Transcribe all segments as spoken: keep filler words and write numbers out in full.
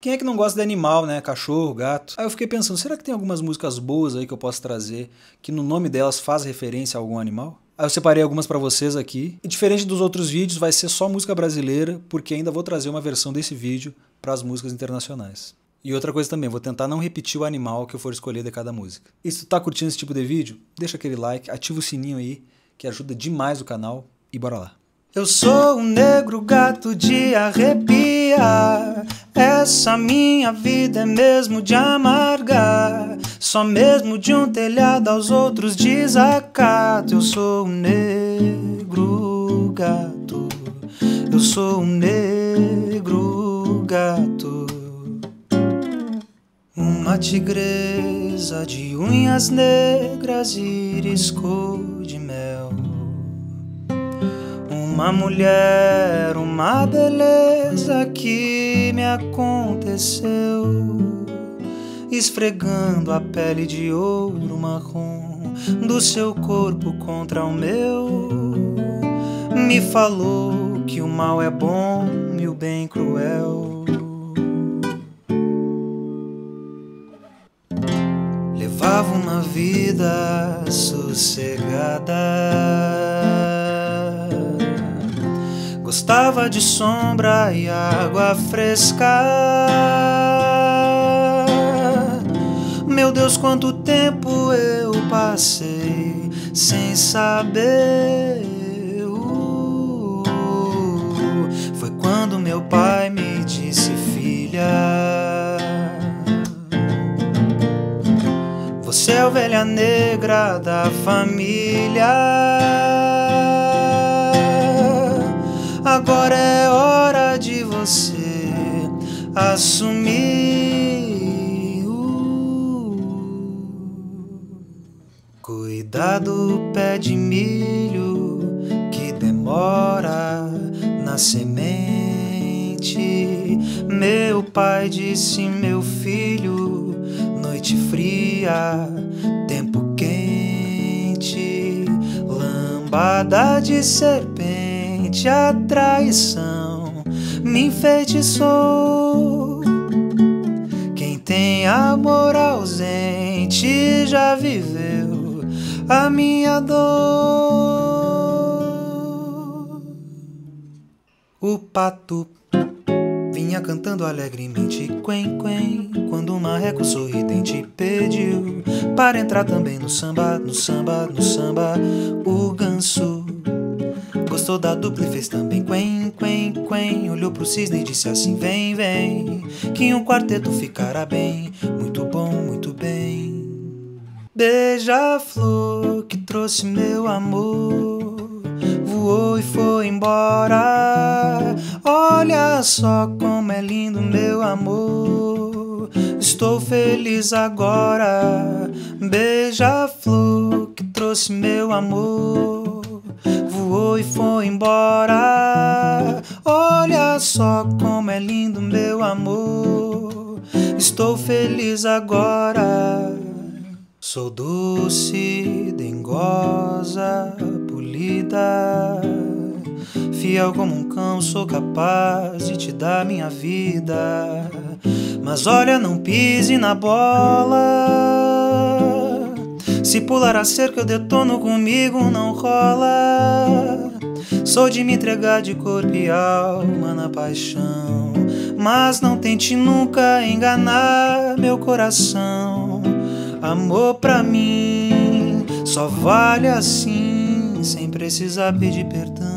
Quem é que não gosta de animal, né? Cachorro, gato. Aí eu fiquei pensando, será que tem algumas músicas boas aí que eu posso trazer que no nome delas faz referência a algum animal? Aí eu separei algumas pra vocês aqui. E diferente dos outros vídeos, vai ser só música brasileira, porque ainda vou trazer uma versão desse vídeo pras músicas internacionais. E outra coisa também, vou tentar não repetir o animal que eu for escolher de cada música. E se tu tá curtindo esse tipo de vídeo, deixa aquele like, ativa o sininho aí, que ajuda demais o canal, e bora lá. Eu sou um negro gato de arrepiar, essa minha vida é mesmo de amargar, só mesmo de um telhado aos outros desacato. Eu sou um negro gato, eu sou um negro gato. Uma tigresa de unhas negras e risco de mel, uma mulher, uma beleza que me aconteceu, esfregando a pele de ouro marrom do seu corpo contra o meu. Me falou que o mal é bom e o bem cruel. Levava uma vida sossegada, gostava de sombra e água fresca. Meu Deus, quanto tempo eu passei sem saber. uh, Foi quando meu pai me disse: filha, você é a ovelha negra da família, agora é hora de você assumir. Cuidado, pé de milho que demora na semente. Meu pai disse: meu filho, noite fria, tempo quente, lambada de serpente. A traição me enfeitiçou. Quem tem amor ausente já viveu a minha dor. O pato vinha cantando alegremente quen quen, quando um marreco sorridente pediu para entrar também no samba, no samba, no samba. O ganso gostou da dupla e fez também quen, quen, quen. Olhou pro cisne e disse assim: vem, vem, que um quarteto ficará bem, muito bom, muito bem. Beija-flor que trouxe meu amor voou e foi embora. Olha só como é lindo meu amor, estou feliz agora. Beija-flor que trouxe meu amor voou e foi embora. Olha só como é lindo meu amor, estou feliz agora. Sou doce, dengosa, polida, fiel como um cão, sou capaz de te dar minha vida. Mas olha, não pise na bola, se pular a cerca eu detono, comigo não rola. Sou de me entregar de corpo e alma na paixão, mas não tente nunca enganar meu coração. Amor pra mim só vale assim, sem precisar pedir perdão.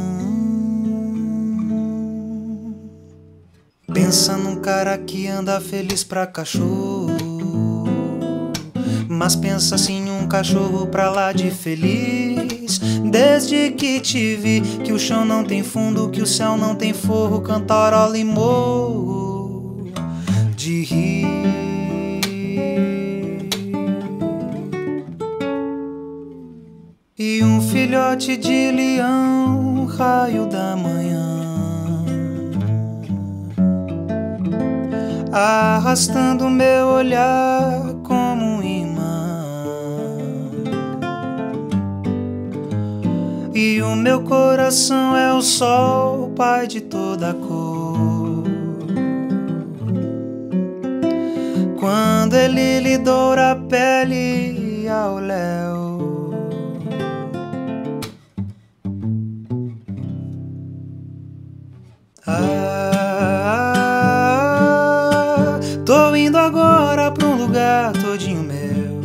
Pensa num cara que anda feliz pra cachorro, mas pensa assim, um cachorro pra lá de feliz. Desde que te vi, que o chão não tem fundo, que o céu não tem forro, cantarola e morro de rir. E um filhote de leão, raio da manhã, arrastando meu olhar como um imã, e o meu coração é o sol, pai de toda cor, quando ele lhe doura a pele ao léu. Ah, ah, ah, tô indo agora pra um lugar todinho meu.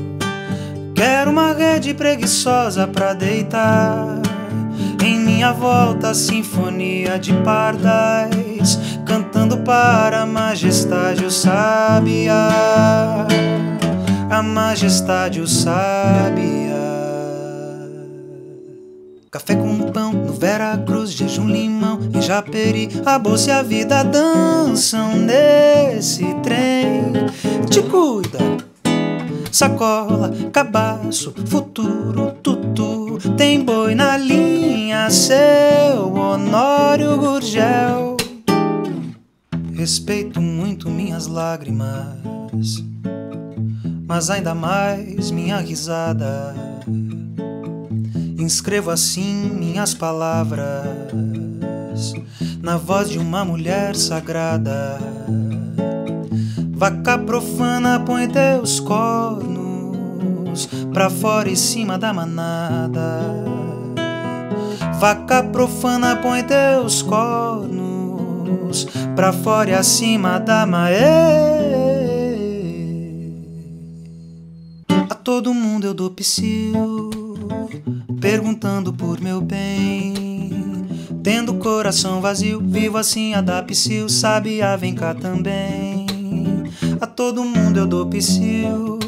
Quero uma rede preguiçosa pra deitar. Em minha volta a sinfonia de pardais, cantando para a majestade o sabiá, a majestade o sabiá. Café com pão, no Veracruz, jejum limão, em Japeri, a bolsa e a vida dançam nesse trem. Te cuida, sacola, cabaço, futuro, tutu, tem boi na linha, seu Honório Gurgel. Respeito muito minhas lágrimas, mas ainda mais minha risada. Inscrevo assim minhas palavras na voz de uma mulher sagrada. Vaca profana, põe teus cornos pra fora em cima da manada. Vaca profana, põe teus cornos pra fora e acima da maê. A todo mundo eu dou psiu, perguntando por meu bem, tendo coração vazio, vivo assim a dar psiu, sabiá vem cá também. A todo mundo eu dou psiu,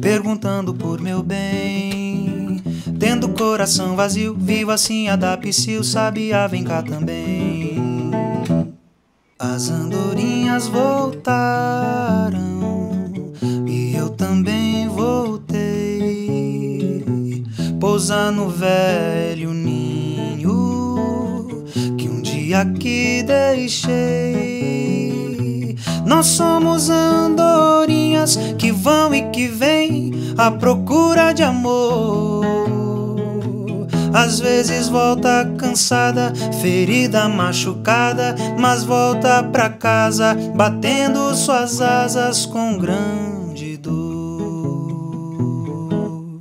perguntando por meu bem, tendo coração vazio, vivo assim a dar psiu, sabiá vem cá também. As andorinhas voltaram e eu também voltei, pousar no velho ninho que um dia aqui deixei. Nós somos andorinhas que vão e que vêm à procura de amor. Às vezes volta cansada, ferida, machucada, mas volta pra casa, batendo suas asas com grande dor.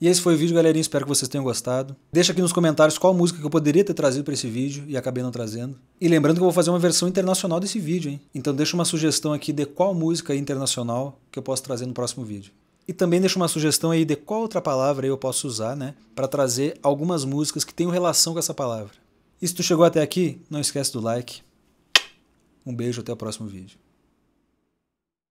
E esse foi o vídeo, galerinha, espero que vocês tenham gostado. Deixa aqui nos comentários qual música que eu poderia ter trazido pra esse vídeo e acabei não trazendo. E lembrando que eu vou fazer uma versão internacional desse vídeo, hein? Então deixa uma sugestão aqui de qual música internacional que eu posso trazer no próximo vídeo. E também deixo uma sugestão aí de qual outra palavra eu posso usar, né, para trazer algumas músicas que tenham relação com essa palavra. E se tu chegou até aqui, não esquece do like. Um beijo, até o próximo vídeo.